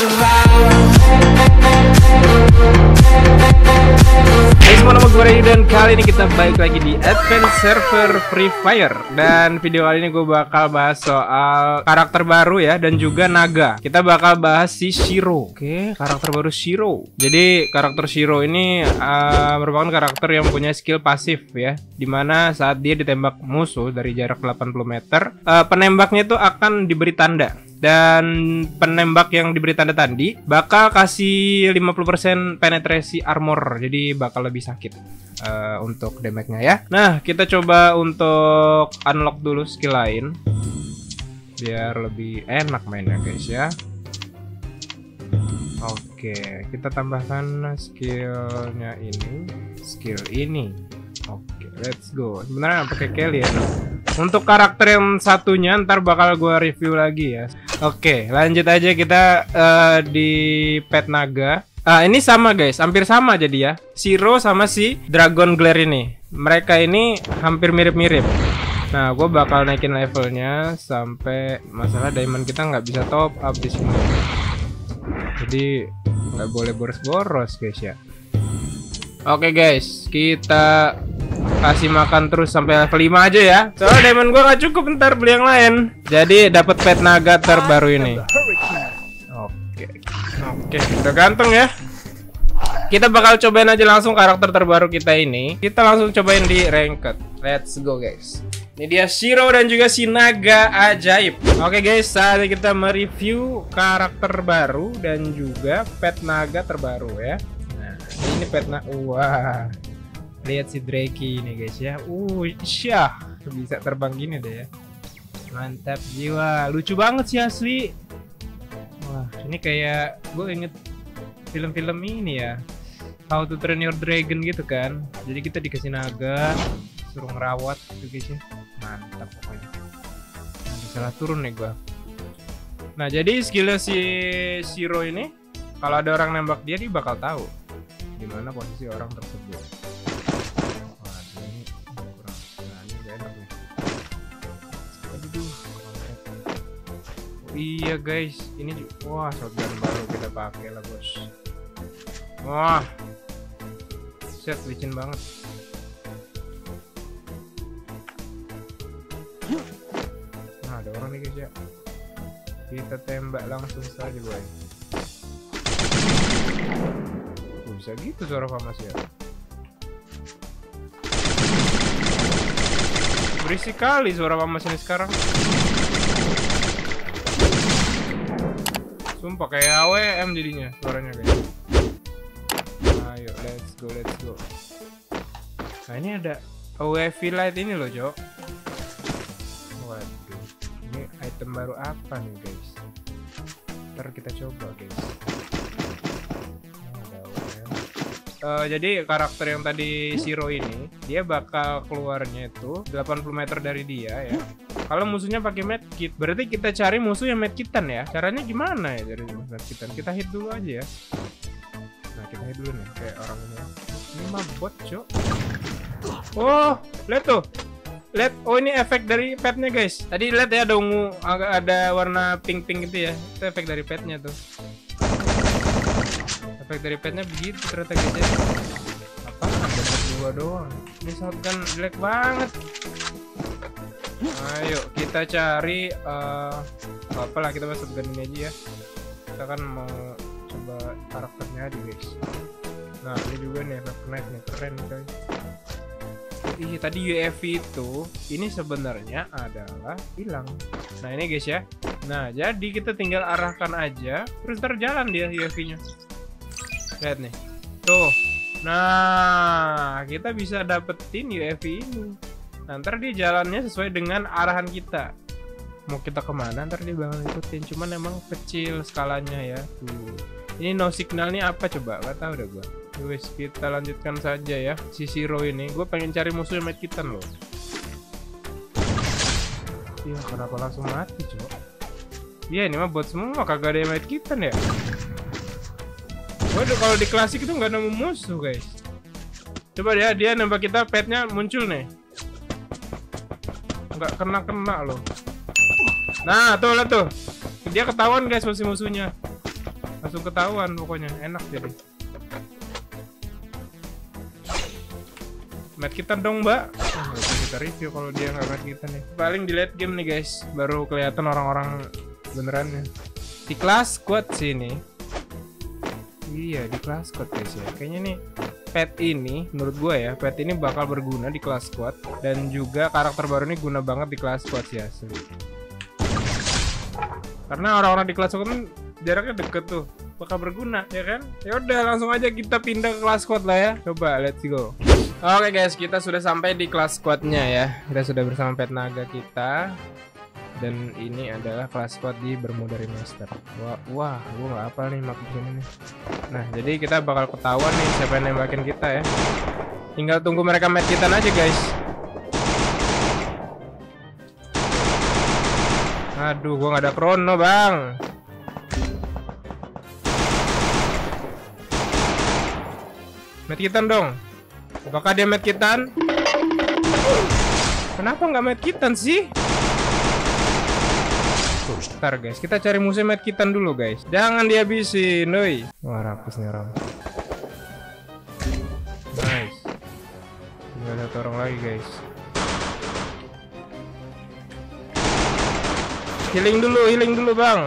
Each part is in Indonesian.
Hai semua, nama gue Rendy dan kali ini kita balik lagi di Advanced Server Free Fire. Dan video kali ini gue bakal bahas soal karakter baru ya, dan juga naga. Kita bakal bahas si Shiro. Oke, karakter baru Shiro. Jadi karakter Shiro ini merupakan karakter yang punya skill pasif ya, dimana saat dia ditembak musuh dari jarak 80 meter penembaknya itu akan diberi tanda. Dan penembak yang diberi tanda tadi bakal kasih 50% penetrasi armor, jadi bakal lebih sakit untuk damage-nya ya. Nah, kita coba untuk unlock dulu skill lain biar lebih enak mainnya guys ya. Oke, kita tambahkan skillnya ini, skill ini. Oke, let's go. Sebenarnya pakai Kelly ya. Untuk karakter yang satunya ntar bakal gue review lagi ya. Oke, lanjut aja kita di pet naga. Ini sama guys, hampir sama jadi ya. Shiro sama si Dragon Glare ini, mereka ini hampir mirip-mirip. Nah, gue bakal naikin levelnya sampai masalah diamond kita nggak bisa top up di sini. Jadi nggak boleh boros-boros guys ya. Oke guys, kita kasih makan terus sampai level 5 aja ya. Soalnya diamond gue gak cukup, ntar beli yang lain. Jadi dapat pet naga terbaru ini. Oke, udah ganteng ya. Kita bakal cobain aja langsung karakter terbaru kita ini. Kita langsung cobain di ranked. Let's go guys. Ini dia Shiro dan juga si naga ajaib. Oke guys, saatnya kita mereview karakter baru dan juga pet naga terbaru ya. Nah, ini pet naga. Wah, lihat si Drakie ini guys ya. Syah, bisa terbang gini deh ya. Mantap jiwa. Lucu banget sih asli. Wah, ini kayak gue inget film-film ini ya, How to Train Your Dragon gitu kan. Jadi kita dikasih naga, suruh ngerawat gitu guys ya. Mantap pokoknya. Nggak salah turun nih gue. Nah, jadi skillnya si Shiro ini, kalau ada orang nembak dia, dia bakal tahu di mana posisi orang tersebut. Iya guys, ini wah shotgun baru kita pakai lah bos. Wah, set licin banget. Nah, ada orang nih guys ya. Kita tembak langsung saja boy. Bisa gitu suara famas ya. Berisik kali suara famas ini sekarang. Sumpah kayak AWM jadinya suaranya guys. Ayo, let's go, let's go. Nah, ini ada UAV light ini loh, Cok. Waduh, ini item baru apa nih guys? Ntar kita coba guys. Jadi karakter yang tadi Shiro ini, dia bakal keluarnya itu 80 meter dari dia ya. Kalau musuhnya pakai medkit, berarti kita cari musuh yang medkitan ya. Caranya gimana ya dari medkitan? Kita hit dulu aja ya. Nah, kita hit dulu nih kayak orang ini mah bot, Cok. Oh, lihat tuh. Lihat, oh ini efek dari petnya guys. Tadi lihat ya ada ungu, ada warna pink-pink gitu ya. Itu efek dari petnya tuh. Efek dari petnya begitu ternyata guys. Apa? Dapat dua doang. Ini shotgun jelek banget. Ayo kita cari apalah, kita masuk gini aja ya. Kita kan mau coba karakternya aja guys. Nah, ini juga nih efek knife-nya keren guys. Ih, tadi UAV itu ini sebenarnya adalah hilang. Nah, ini guys ya. Nah, jadi kita tinggal arahkan aja terus terjalan dia UAV-nya. Lihat nih. Tuh. Nah, kita bisa dapetin UAV ini. Nah, ntar dia jalannya sesuai dengan arahan kita. Mau kita kemana ntar dia bakal ikutin. Cuman emang kecil skalanya ya. Tuh. Ini no signal nih apa coba? Gak tau udah gue. Yowis, kita lanjutkan saja ya. Si Shiro ini, gue pengen cari musuh yang medkitan loh. Iya, kenapa langsung mati coba? Iya, ini mah buat semua, kagak ada yang medkitan ya. Waduh, kalau di klasik itu nggak nemu musuh guys. Coba ya, dia nembak kita, petnya muncul nih. Gak kena-kena loh. Nah, tuh lihat tuh. Dia ketahuan guys musuh-musuhnya. langsung ketahuan pokoknya, enak jadi. Match kita dong mbak. Kita review kalau dia nggak match kita nih. Paling di late game nih guys, baru kelihatan orang-orang benerannya. Di Clash Squad sini. Iya di Clash Squad guys ya. Kayaknya nih pet ini, menurut gue ya, pet ini bakal berguna di Clash Squad. Dan juga karakter baru ini guna banget di Clash Squad ya. Karena orang-orang di Clash Squad kan jaraknya deket tuh, bakal berguna ya kan? Ya udah langsung aja kita pindah ke Clash Squad lah ya. Coba let's go. Oke guys, kita sudah sampai di Clash Squad-nya ya. Kita sudah bersama pet naga kita. Dan ini adalah Clash Squad di Bermuda Remaster. Wah, gue gak hafal nih maksudnya. Nah, jadi kita bakal ketahuan nih siapa yang nembakin kita ya. Tinggal tunggu mereka match kita aja guys. Aduh, gue gak ada chrono bang. Match kita dong. Apakah dia medkitan? Kenapa nggak medkitan sih? Bentar guys, kita cari musuh medkitan dulu guys. Jangan dihabisin, doi. Wah, rakus nih orang. Nice. Tinggal satu orang lagi guys. Healing dulu bang.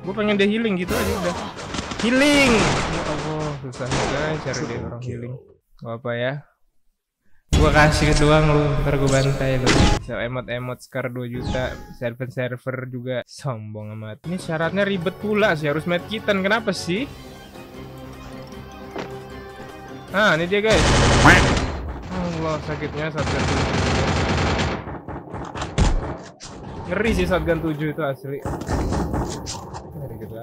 Gue pengen dia healing gitu aja udah. Healing. Susahnya guys cari dia orang healing. Gak apa ya, gua kasih doang lu, ntar gua bantai lu. So emot-emot skar 2 juta. Server-server juga sombong amat. Ini syaratnya ribet pula sih, harus medkitan, kenapa sih? Nah ini dia guys. Allah sakitnya shotgun 7. Ngeri sih shotgun 7 itu asli. Ngeri kita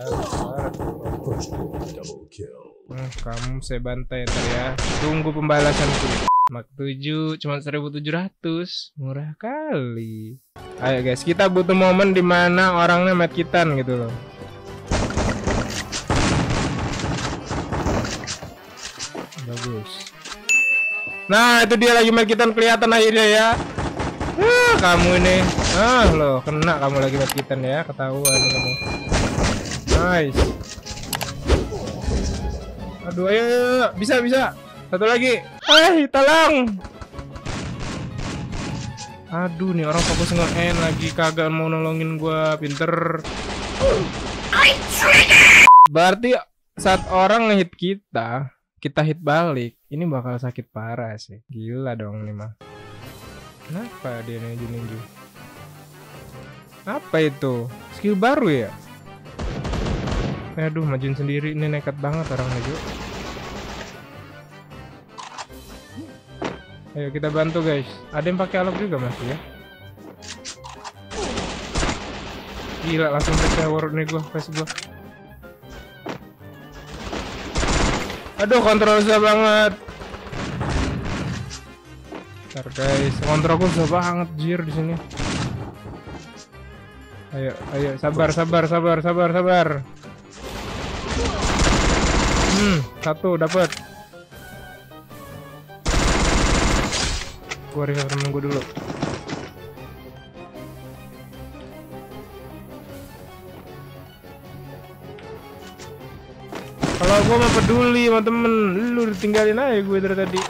double kill. Nah, kamu saya bantai ntar ya. Tunggu pembalasanku. Mark 7 cuma 1700. Murah kali. Ayo guys, kita butuh momen dimana orangnya medkitan gitu loh. Bagus. Nah, itu dia lagi medkitan, kelihatan akhirnya ya. Kamu ini. Ah, loh, kena kamu lagi medkitan ya, ketahuan kamu. Nice. Aduh, ayo, ayo, bisa, bisa. Satu lagi. Eh, tolong. Aduh, nih orang fokus nge-end lagi. Kagak mau nolongin gua, pinter. Berarti saat orang nge-hit kita hit balik. Ini bakal sakit parah sih. Gila dong, nih mah. Kenapa dia nunjuk-nunjuk? Apa itu? Skill baru ya? Aduh, majuin sendiri, ini nekat banget orang maju. Ayo kita bantu guys. Ada yang pakai alok juga masih ya? Gila, langsung pecah warut nih gua, face gua. Aduh, kontrol susah banget. Ntar guys, kontrol gua susah banget jir di sini. Ayo, ayo, sabar, sabar, sabar, sabar, sabar. Satu dapat. Gua revive temen gua dulu. Kalau gua mah peduli sama temen, lu ditinggalin aja gue dari tadi.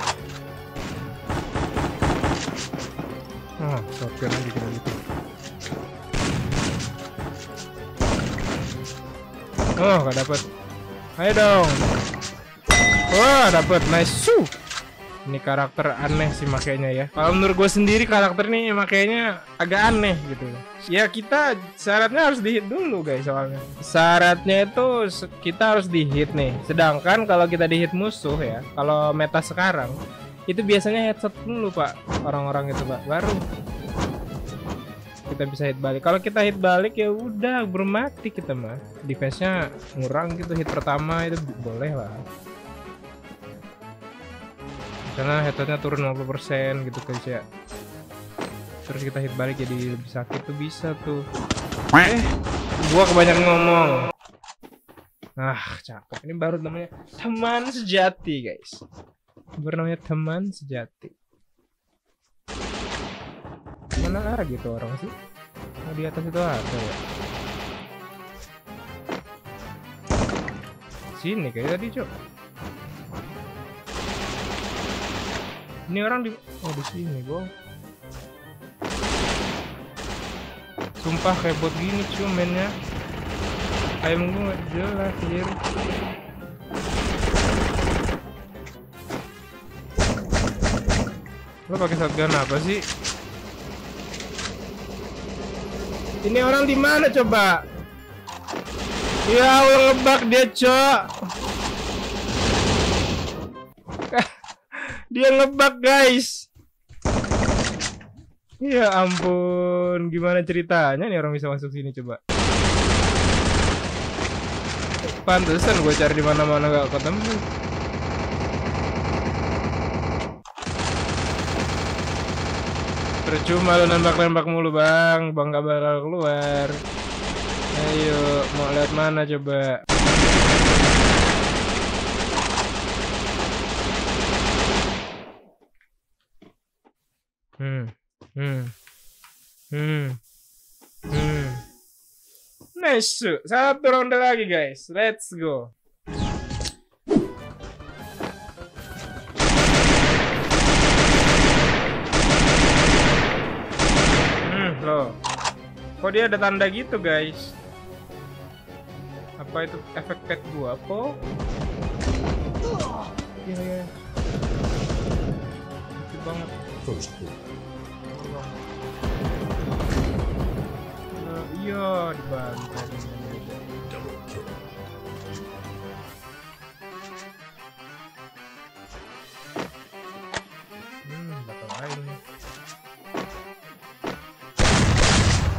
Ah, shotgun lagi kena gitu. Oh, gak dapat. Ayo dong. Wah, dapet, nice. Ini karakter aneh sih makanya ya. Kalau menurut gue sendiri karakter ini makanya agak aneh gitu. Ya kita syaratnya harus di-hit dulu guys soalnya. Syaratnya itu kita harus di-hit nih. Sedangkan kalau kita di-hit musuh ya, kalau meta sekarang itu biasanya headshot dulu pak orang-orang itu pak, baru kita bisa hit balik. Kalau kita hit balik ya udah bermati kita mah. Defense-nya ngurang gitu, hit pertama itu boleh lah. Karena headshotnya turun 50% gitu guys ya. Terus kita hit balik jadi lebih sakit tuh bisa tuh. Gua kebanyakan ngomong. Ah, cakep. Ini baru namanya teman sejati guys. Bernamanya teman sejati. Mana arah gitu orang sih? Nah, di atas itu ada ya. sini kayak tadi, Cok. Ini orang di di sini, Bro. Sumpah kayak bot gini cumannya. Ayam gue nggak jelas anjir. Lo pakai shotgun apa sih? Ini orang di mana coba? Ya udah ngebug dia, Cok. Dia ngebug, guys. Ya ampun, gimana ceritanya nih orang bisa masuk sini coba? Pantesan gue cari di mana-mana gak ketemu. Percuma lo nembak-nembak mulu, Bang. Bang gak bakal keluar. Ayo, mau lihat mana coba? Nice. Satu ronde lagi, guys. Let's go. Loh. Kok dia ada tanda gitu, guys? Apa itu efek pet gua, po? Iya. Lucu banget. Iya, dibantai. Bakal lain nih.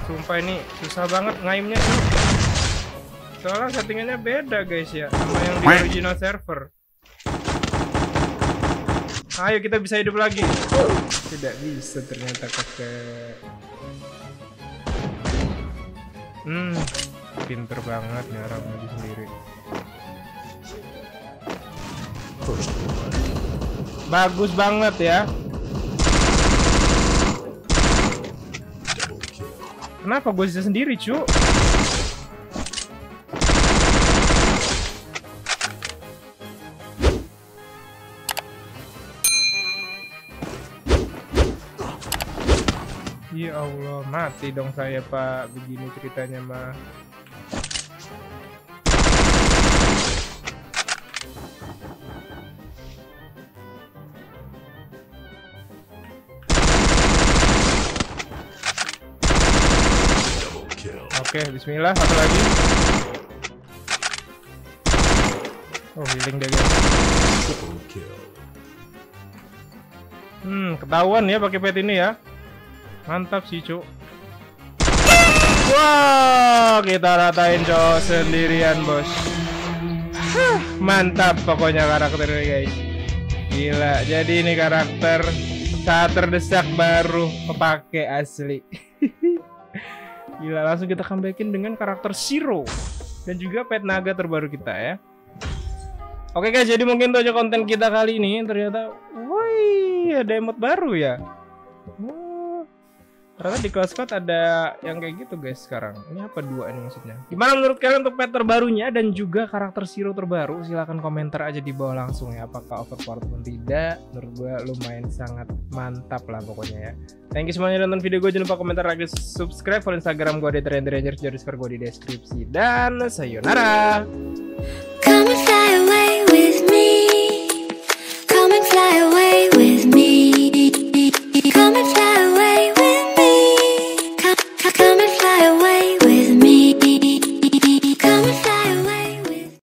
Sumpah ini susah banget ngaimnya tuh. Soalnya settingannya beda, guys, ya, sama yang di original server. Ayo kita bisa hidup lagi. Tidak bisa ternyata kakek. Pinter banget nih orang lagi sendiri. Bagus banget ya. Kenapa gue bisa sendiri, cu? Ya Allah, mati dong saya, Pak. Begini ceritanya mah. Oke, bismillah, satu lagi. Oh, healing dia, guys. Ketahuan ya pakai pet ini ya. Mantap sih, Cuk. Wow, kita ratain, Cuk, sendirian, Bos. Mantap pokoknya karakternya, guys. Gila, jadi ini karakter saat terdesak baru kepake asli. Gila, langsung kita comebackin dengan karakter Shiro dan juga pet naga terbaru kita ya. Oke, guys, jadi mungkin itu aja konten kita kali ini. Ternyata, woi, ada emot baru ya. Ternyata di Clash Squad ada yang kayak gitu, guys, sekarang. Ini apa dua ini maksudnya? Gimana menurut kalian untuk pet terbarunya dan juga karakter Shiro terbaru? Silahkan komentar aja di bawah langsung ya. Apakah overpowered atau tidak? Menurut gue lumayan sangat mantap lah pokoknya ya. Thank you semuanya udah nonton video gue. Jangan lupa komentar, like, subscribe. Follow Instagram gue di Rendy Rangers. Discord gue di deskripsi. Dan sayonara!